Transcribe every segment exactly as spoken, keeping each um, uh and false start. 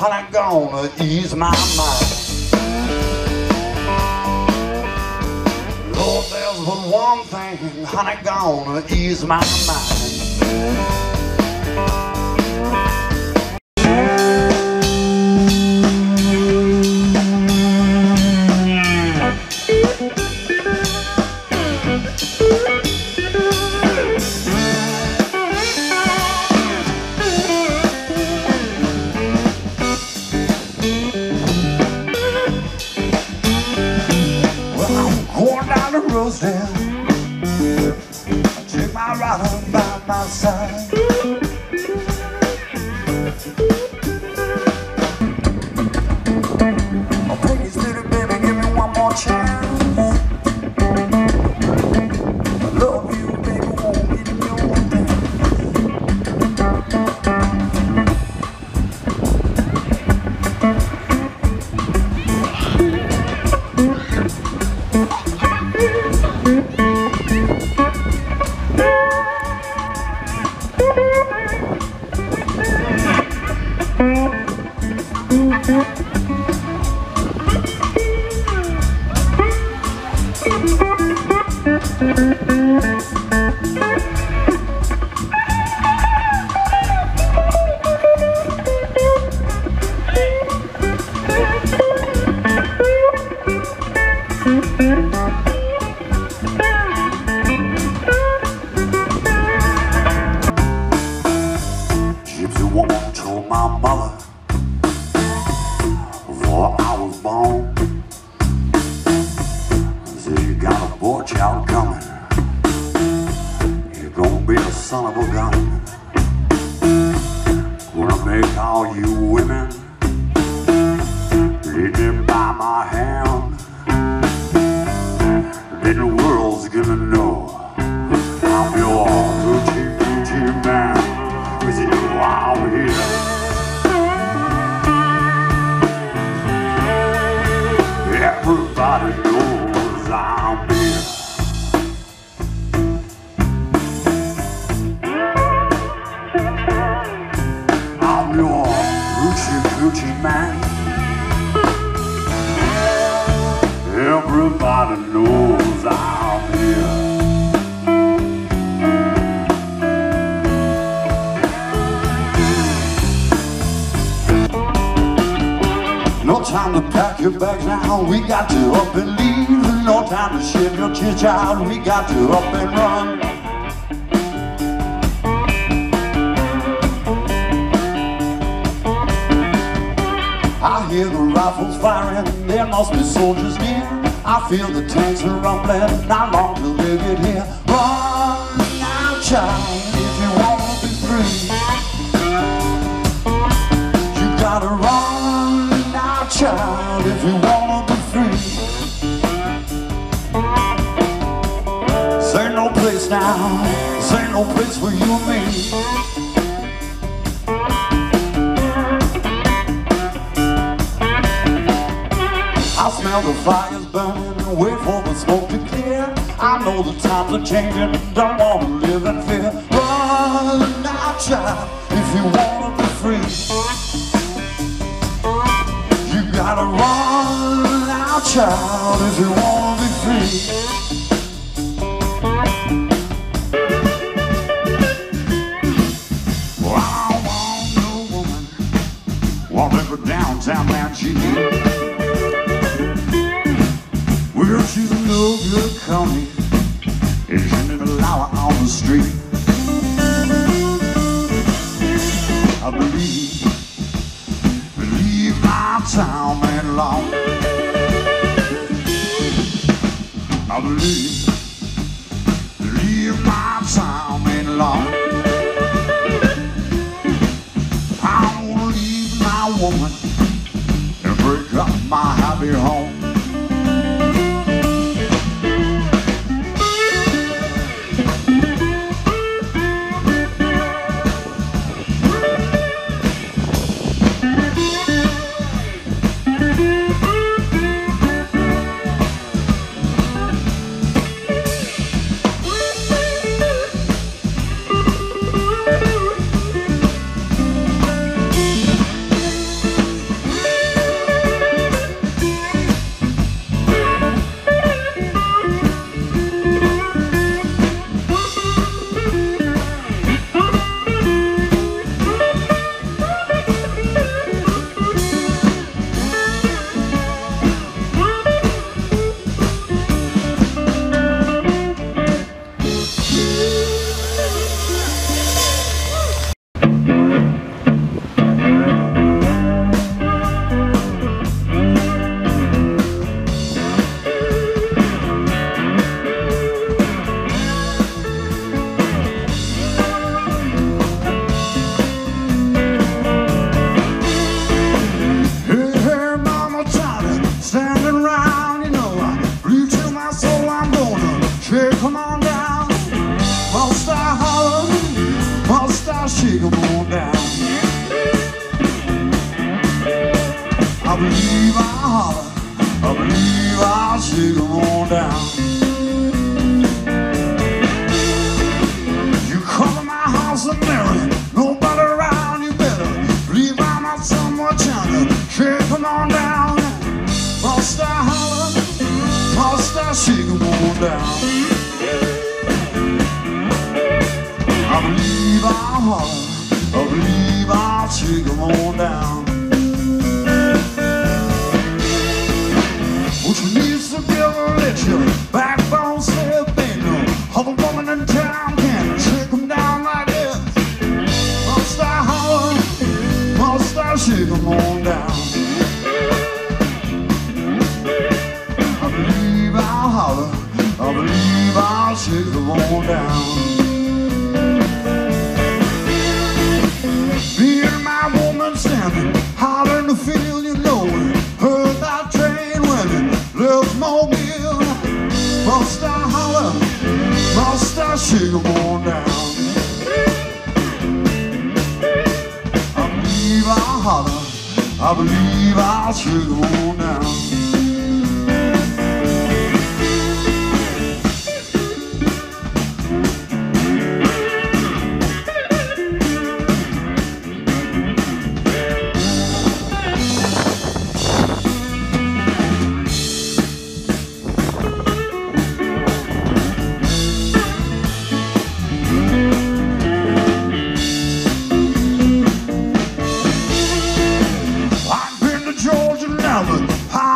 honey, gonna ease my mind. Lord, there's but one thing, honey, gonna ease my mind. Rosedale, I take my rider by my side. I'll take this little baby, give me one more chance. I love you, baby, won't be your dance. Child coming, you're gonna be a son of a gun. Gonna make all you women lead them by my hand. Little world's gonna know I'm your guilty, guilty man. Is it out here? Everybody knows I'm here. Man, everybody knows I'm here. No time to pack your bags now, we got to up and leave. No time to shave your chin, child, we got to up and run. I hear the rifles firing, there must be soldiers near. I feel the tanks are rumbling, not long till they get here. Run now, child, if you want to be free. You gotta run now, child, if you want to be free. This ain't no place now, this ain't no place for you and me. I smell the fires burning, wait for the smoke to clear. I know the times are changing, don't want to live in fear. Run now, child, if you want to be free. You gotta run now, child, if you want to be free. Well, I want no woman walking for downtown Manchester. She's a no good county, isn't it a lower on the street? I believe, believe my time ain't long. I believe, believe my time ain't long. I won't leave my woman and break up my happy home. I'm gonna trip, come on down. I'll start hollering, I'll start shaking, come on down. I believe I holler, I believe I shake, come on down. You come to my house a mirror, nobody around, you better leave by myself, my channel. Trip, come on down, I'll start hollering, I'll start shaking, come on down. I believe I holler, I believe I shake, come on down. What you need is to be able to let your backbone slip in. Other woman in town can shake them down like this. I'll start hollering, I'll start shaking, come on down. I believe I'll shake them all down. Me and my woman standing out in the field, you know it. Heard that train when it left Mobile. I'll start hollering, I'll start shaking them all down. I believe I'll holler, I believe I'll shake them all down.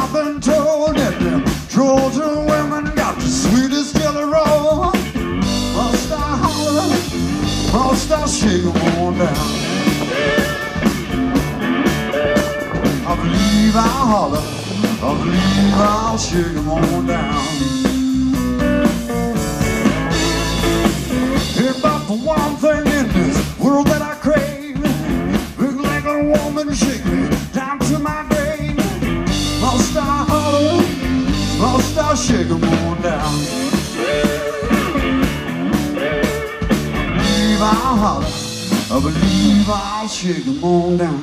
I've been told that them Georgia women got the sweetest killer roll. I'll start hollering, I'll start shaking, come on down. I believe I'll holler, I believe I'll shake, come on down. If but for one thing in this world that I crave, look like a woman shake me down to my grave. I'll start hollering, I'll start shaking, come on down. I believe I'll holler, I believe I'll shake, come on down.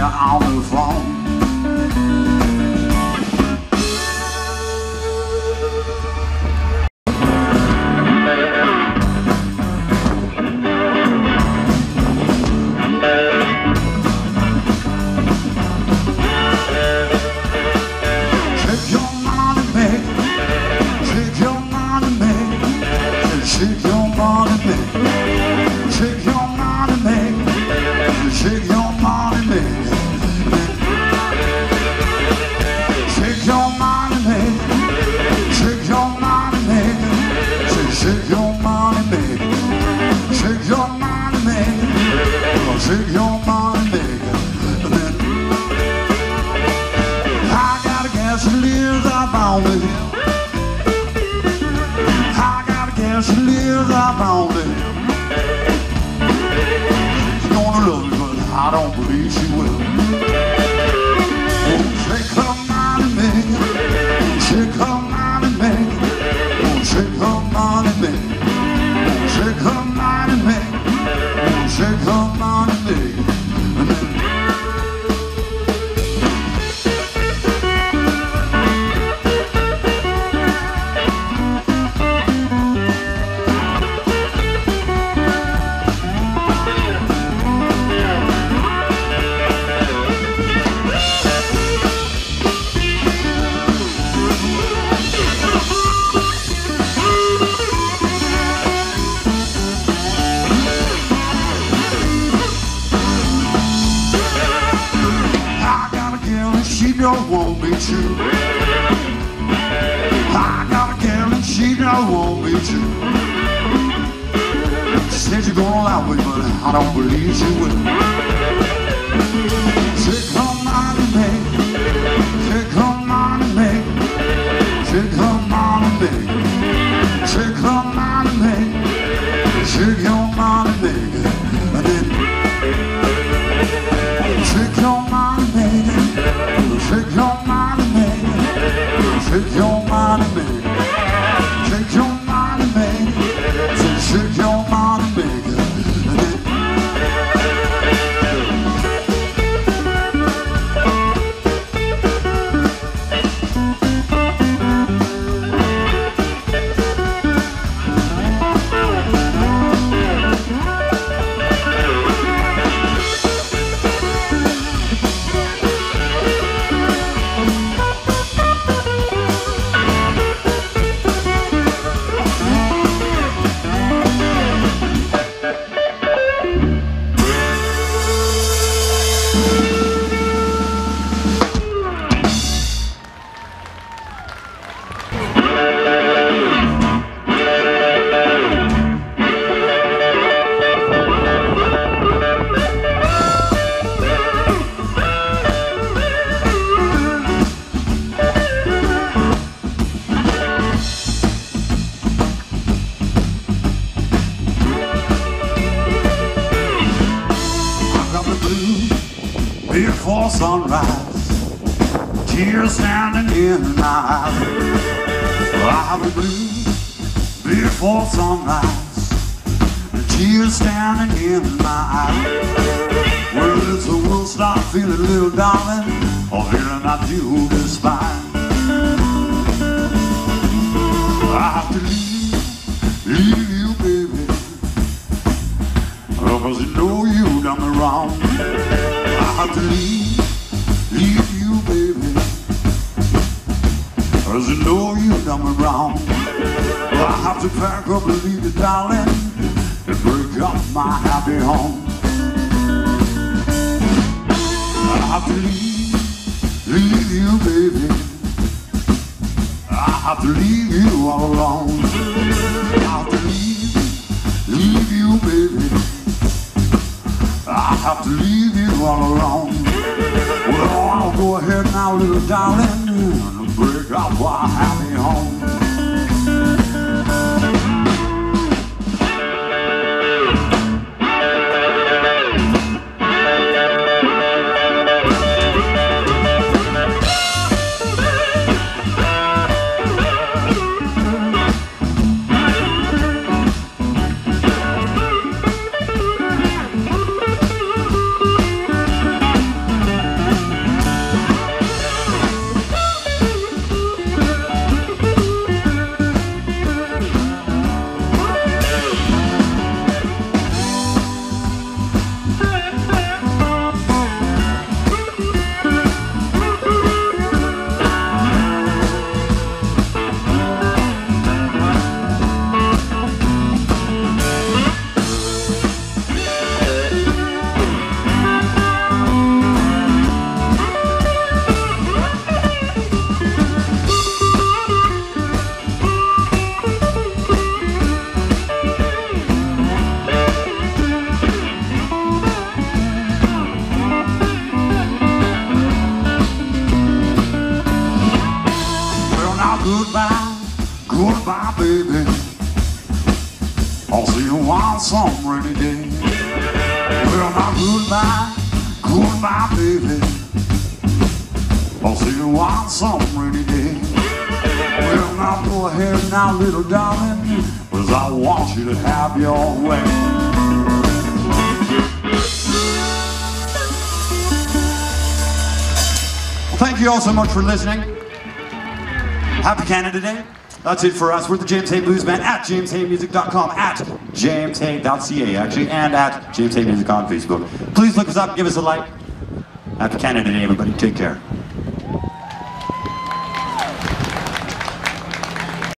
On the phone, I don't believe she will. She come on and make it. She come on and make it. She come on and make it. She come on and make it. She come on and make it. Won't be true. I got a girl and she don't want me to. said you're gonna lie with me, but I don't believe you will. Say come on and beg, say come on and beg, say come on and beg, say come on and beg, say come on and beg, I did. Say come on and beg, say come on and beg, say come on and beg, say come on and beg, say come on and beg. Before sunrise, tears standing in my eyes. I'll be blue before sunrise, tears standing in my eyes. Well, if the world start feeling, little darling, or feeling I do this fine, I have to leave, leave you, baby, because you know you done me wrong. I have to leave, leave you, baby, cause you know you done me wrong. I have to pack up and leave you, darling, and break up my happy home. I have to leave, leave you, baby, I have to leave you all alone. I have to leave, leave you, baby, I have to leave you all alone. Well, I'll go ahead now, little darling, and break up our happy home. Goodbye, goodbye, baby, I'll see you on some rainy day. Well, now goodbye, goodbye, baby, I'll see you on some rainy day. Well, now go ahead now, little darling, cause I want you to have your way. Thank you all so much for listening. Happy Canada Day. That's it for us. We're the James Hay Blues Band at james hay music dot com, at james hay dot c a actually, and at James Hay Music on Facebook. Please look us up, give us a like. Happy Canada Day, everybody. Take care.